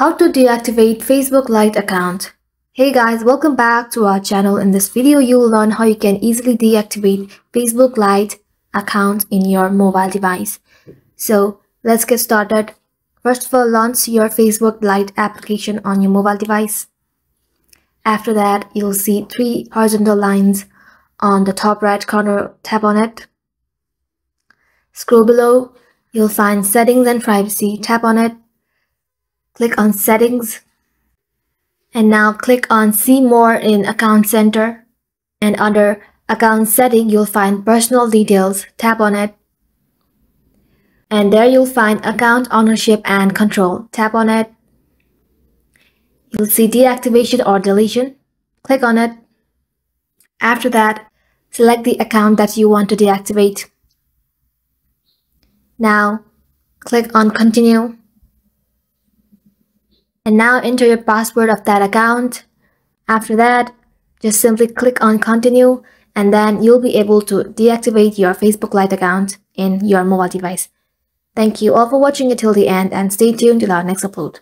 How to deactivate Facebook Lite account. Hey guys, welcome back to our channel. In this video, you'll learn how you can easily deactivate Facebook Lite account in your mobile device. So let's get started. First of all, launch your Facebook Lite application on your mobile device. After that, you'll see three horizontal lines on the top right corner. Tap on it. Scroll below. You'll find settings and privacy. Tap on it. Click on settings. And now click on see more in account center. And under account setting, you'll find personal details. Tap on it. And there you'll find account ownership and control. Tap on it. You'll see deactivation or deletion. Click on it. After that, select the account that you want to deactivate. Now, click on continue. And now enter your password of that account. After that, just simply click on continue, and then you'll be able to deactivate your Facebook Lite account in your mobile device. Thank you all for watching until the end, and stay tuned till our next upload.